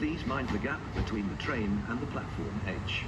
Please mind the gap between the train and the platform edge.